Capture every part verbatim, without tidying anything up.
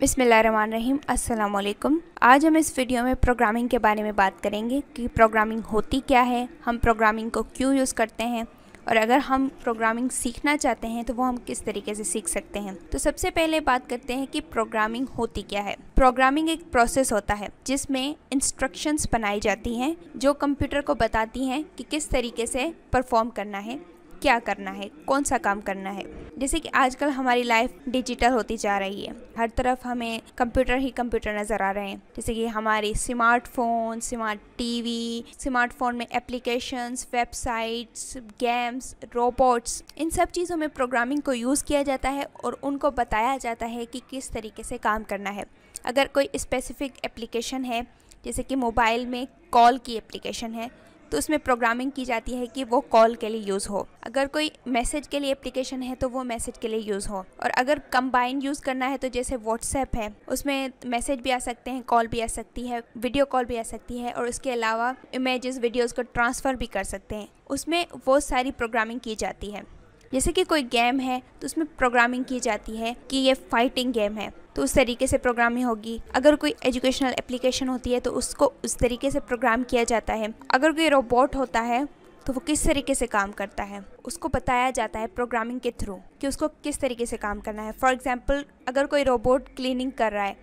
बिस्मिल्लाहिर्रहमानिर्रहीम, अस्सलाम वालेकुम। आज हम इस वीडियो में प्रोग्रामिंग के बारे में बात करेंगे कि प्रोग्रामिंग होती क्या है, हम प्रोग्रामिंग को क्यों यूज़ करते हैं और अगर हम प्रोग्रामिंग सीखना चाहते हैं तो वो हम किस तरीके से सीख सकते हैं। तो सबसे पहले बात करते हैं कि प्रोग्रामिंग होती क्या है। प्रोग्रामिंग एक प्रोसेस होता है जिसमें इंस्ट्रक्शंस बनाई जाती हैं जो कंप्यूटर को बताती हैं कि किस तरीके से परफॉर्म करना है, क्या करना है, कौन सा काम करना है। जैसे कि आजकल हमारी लाइफ डिजिटल होती जा रही है, हर तरफ हमें कंप्यूटर ही कंप्यूटर नज़र आ रहे हैं। जैसे कि हमारे स्मार्टफोन, स्मार्ट टीवी, स्मार्टफोन में एप्लीकेशंस, वेबसाइट्स, गेम्स, रोबोट्स, इन सब चीज़ों में प्रोग्रामिंग को यूज़ किया जाता है और उनको बताया जाता है कि किस तरीके से काम करना है। अगर कोई स्पेसिफिक एप्लीकेशन है, जैसे कि मोबाइल में कॉल की एप्लीकेशन है, तो उसमें प्रोग्रामिंग की जाती है कि वो कॉल के लिए यूज़ हो। अगर कोई मैसेज के लिए एप्लीकेशन है तो वो मैसेज के लिए यूज़ हो। और अगर कंबाइन यूज़ करना है तो जैसे व्हाट्सएप है, उसमें मैसेज भी आ सकते हैं, कॉल भी आ सकती है, वीडियो कॉल भी आ सकती है और उसके अलावा इमेजेस, वीडियोज़ को ट्रांसफ़र भी कर सकते हैं। उसमें वो सारी प्रोग्रामिंग की जाती है। जैसे कि कोई गेम है तो उसमें प्रोग्रामिंग की जाती है कि ये फाइटिंग गेम है, तो उस तरीके से प्रोग्रामिंग होगी। अगर कोई एजुकेशनल एप्लीकेशन होती है तो उसको उस तरीके से प्रोग्राम किया जाता है। अगर कोई रोबोट होता है तो वो किस तरीके से काम करता है उसको बताया जाता है प्रोग्रामिंग के थ्रू कि उसको किस तरीके से काम करना है। फॉर एग्ज़ाम्पल, अगर कोई रोबोट क्लीनिंग कर रहा है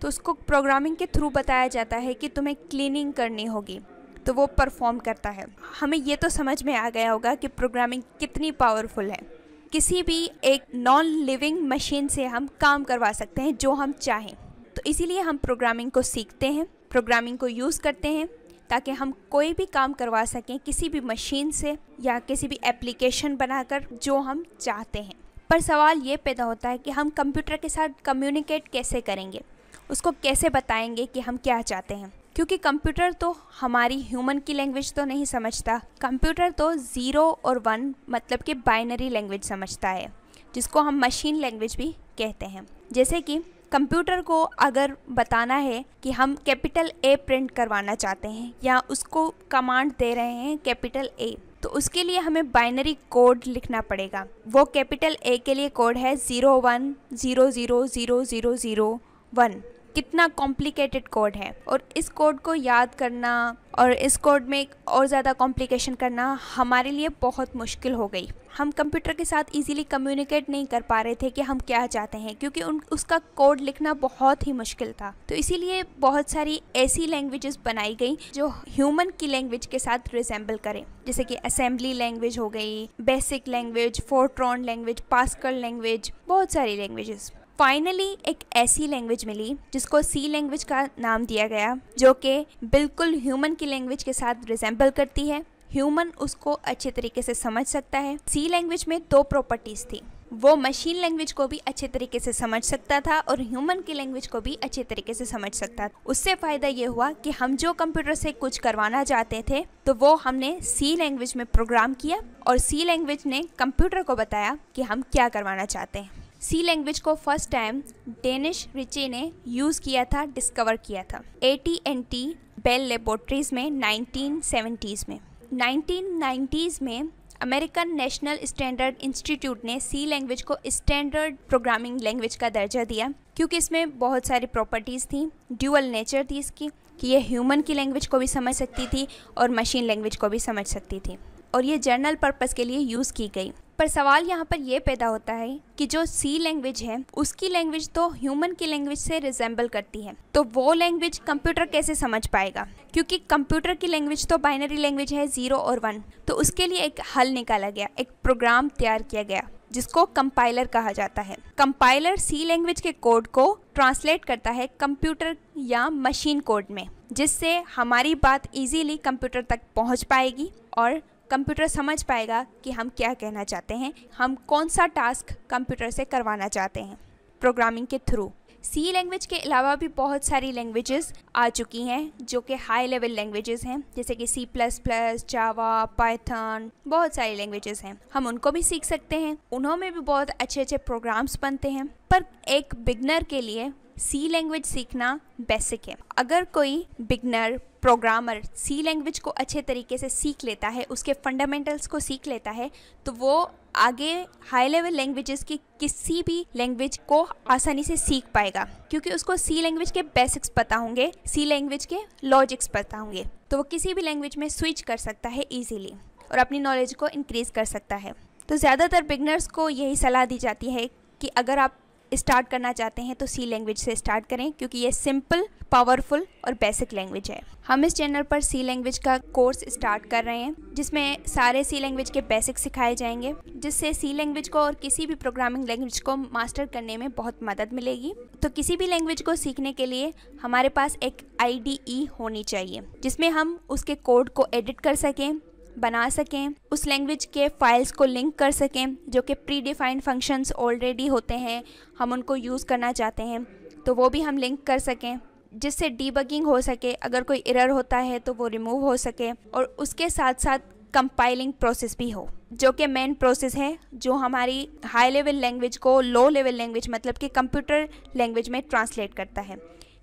तो उसको प्रोग्रामिंग के थ्रू बताया जाता है कि तुम्हें क्लीनिंग करनी होगी, तो वो परफॉर्म करता है। हमें ये तो समझ में आ गया होगा कि प्रोग्रामिंग कितनी पावरफुल है। किसी भी एक नॉन लिविंग मशीन से हम काम करवा सकते हैं जो हम चाहें। तो इसीलिए हम प्रोग्रामिंग को सीखते हैं, प्रोग्रामिंग को यूज़ करते हैं ताकि हम कोई भी काम करवा सकें किसी भी मशीन से या किसी भी एप्लीकेशन बनाकर जो हम चाहते हैं। पर सवाल ये पैदा होता है कि हम कंप्यूटर के साथ कम्युनिकेट कैसे करेंगे, उसको कैसे बताएंगे कि हम क्या चाहते हैं, क्योंकि कंप्यूटर तो हमारी ह्यूमन की लैंग्वेज तो नहीं समझता। कंप्यूटर तो ज़ीरो और वन मतलब कि बाइनरी लैंग्वेज समझता है, जिसको हम मशीन लैंग्वेज भी कहते हैं। जैसे कि कंप्यूटर को अगर बताना है कि हम कैपिटल ए प्रिंट करवाना चाहते हैं या उसको कमांड दे रहे हैं कैपिटल ए, तो उसके लिए हमें बाइनरी कोड लिखना पड़ेगा। वो कैपिटल ए के लिए कोड है zero one zero zero zero zero zero one. कितना कॉम्प्लिकेटेड कोड है, और इस कोड को याद करना और इस कोड में और ज़्यादा कॉम्प्लिकेशन करना हमारे लिए बहुत मुश्किल हो गई। हम कंप्यूटर के साथ इजीली कम्युनिकेट नहीं कर पा रहे थे कि हम क्या चाहते हैं, क्योंकि उन उसका कोड लिखना बहुत ही मुश्किल था। तो इसीलिए बहुत सारी ऐसी लैंग्वेजेस बनाई गई जो ह्यूमन की लैंग्वेज के साथ रिजेंबल करें, जैसे कि असेंबली लैंग्वेज हो गई, basic language, Fortran language, Pascal language, बहुत सारी लैंग्वेजेस। फाइनली एक ऐसी लैंग्वेज मिली जिसको सी लैंग्वेज का नाम दिया गया, जो कि बिल्कुल ह्यूमन की लैंग्वेज के साथ रिजेंबल करती है। ह्यूमन उसको अच्छे तरीके से समझ सकता है। सी लैंग्वेज में दो प्रॉपर्टीज़ थी, वो मशीन लैंग्वेज को भी अच्छे तरीके से समझ सकता था और ह्यूमन की लैंग्वेज को भी अच्छे तरीके से समझ सकता था। उससे फ़ायदा ये हुआ कि हम जो कंप्यूटर से कुछ करवाना चाहते थे तो वो हमने सी लैंग्वेज में प्रोग्राम किया और सी लैंग्वेज ने कंप्यूटर को बताया कि हम क्या करवाना चाहते हैं। सी लैंग्वेज को फर्स्ट टाइम डेनिश रिची ने यूज़ किया था, डिस्कवर किया था A T and T Bell laboratories में नाइनटीन सेवेंटीज़ में। नाइनटीन नाइंटीज़ में अमेरिकन नेशनल स्टैंडर्ड इंस्टीट्यूट ने सी लैंग्वेज को स्टैंडर्ड प्रोग्रामिंग लैंग्वेज का दर्जा दिया, क्योंकि इसमें बहुत सारी प्रॉपर्टीज़ थी, ड्यूअल नेचर थी इसकी कि ये ह्यूमन की लैंग्वेज को भी समझ सकती थी और मशीन लैंग्वेज को भी समझ सकती थी, और ये जर्नल पर्पज़ के लिए यूज़ की गई। पर सवाल यहाँ पर यह पैदा होता है कि जो सी लैंग्वेज है उसकी लैंग्वेज तो ह्यूमन की लैंग्वेज से रिजेंबल करती है, तो वो लैंग्वेज कंप्यूटर कैसे समझ पाएगा, क्योंकि कंप्यूटर की लैंग्वेज तो बाइनरी लैंग्वेज है ज़ीरो और वन। तो उसके लिए एक हल निकाला गया, एक प्रोग्राम तैयार किया गया जिसको कंपाइलर कहा जाता है। कंपाइलर सी लैंग्वेज के कोड को ट्रांसलेट करता है कंप्यूटर या मशीन कोड में, जिससे हमारी बात ईजीली कंप्यूटर तक पहुँच पाएगी और कंप्यूटर समझ पाएगा कि हम क्या कहना चाहते हैं, हम कौन सा टास्क कंप्यूटर से करवाना चाहते हैं प्रोग्रामिंग के थ्रू। सी लैंग्वेज के अलावा भी बहुत सारी लैंग्वेजेस आ चुकी हैं जो कि हाई लेवल लैंग्वेजेस हैं, जैसे कि C plus plus, Java, Python, बहुत सारी लैंग्वेजेस हैं, हम उनको भी सीख सकते हैं। उन्होंने भी बहुत अच्छे अच्छे प्रोग्राम्स बनते हैं, पर एक बिगनर के लिए सी लैंग्वेज सीखना बेसिक है। अगर कोई बिगनर प्रोग्रामर सी लैंग्वेज को अच्छे तरीके से सीख लेता है, उसके फंडामेंटल्स को सीख लेता है, तो वो आगे हाई लेवल लैंग्वेजेस की किसी भी लैंग्वेज को आसानी से सीख पाएगा, क्योंकि उसको सी लैंग्वेज के बेसिक्स पता होंगे, सी लैंग्वेज के लॉजिक्स पता होंगे, तो वो किसी भी लैंग्वेज में स्विच कर सकता है ईजीली और अपनी नॉलेज को इंक्रीज़ कर सकता है। तो ज़्यादातर बिगनर्स को यही सलाह दी जाती है कि अगर आप स्टार्ट करना चाहते हैं तो सी लैंग्वेज से स्टार्ट करें, क्योंकि ये सिंपल, पावरफुल और बेसिक लैंग्वेज है। हम इस चैनल पर सी लैंग्वेज का कोर्स स्टार्ट कर रहे हैं, जिसमें सारे सी लैंग्वेज के बेसिक सिखाए जाएंगे, जिससे सी लैंग्वेज को और किसी भी प्रोग्रामिंग लैंग्वेज को मास्टर करने में बहुत मदद मिलेगी। तो किसी भी लैंग्वेज को सीखने के लिए हमारे पास एक आई डी ई होनी चाहिए, जिसमें हम उसके कोड को एडिट कर सकें, बना सकें, उस लैंग्वेज के फाइल्स को लिंक कर सकें, जो कि प्री डिफाइंड फंक्शंस ऑलरेडी होते हैं, हम उनको यूज़ करना चाहते हैं तो वो भी हम लिंक कर सकें, जिससे डीबगिंग हो सके, अगर कोई एरर होता है तो वो रिमूव हो सके, और उसके साथ साथ कंपाइलिंग प्रोसेस भी हो, जो कि मेन प्रोसेस है जो हमारी हाई लेवल लैंग्वेज को लो लेवल लैंग्वेज मतलब कि कंप्यूटर लैंग्वेज में ट्रांसलेट करता है।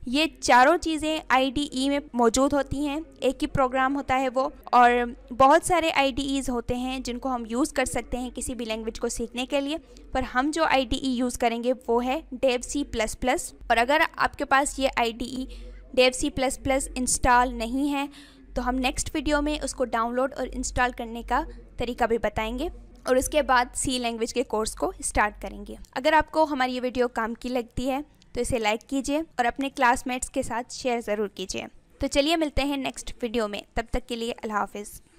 ये चारों चीज़ें आई डी ई में मौजूद होती हैं, एक ही प्रोग्राम होता है वो, और बहुत सारे आई डी ईज़ होते हैं जिनको हम यूज़ कर सकते हैं किसी भी लैंग्वेज को सीखने के लिए, पर हम जो आई डी ई यूज़ करेंगे वो है डेव सी प्लस प्लस। और अगर आपके पास ये I D E Dev C plus plus install नहीं है तो हम नेक्स्ट वीडियो में उसको डाउनलोड और इंस्टॉल करने का तरीका भी बताएंगे, और उसके बाद सी लैंग्वेज के कोर्स को स्टार्ट करेंगे। अगर आपको हमारी ये वीडियो काम की लगती है तो इसे लाइक कीजिए और अपने क्लासमेट्स के साथ शेयर ज़रूर कीजिए। तो चलिए मिलते हैं नेक्स्ट वीडियो में, तब तक के लिए अल्लाह हाफ़िज़।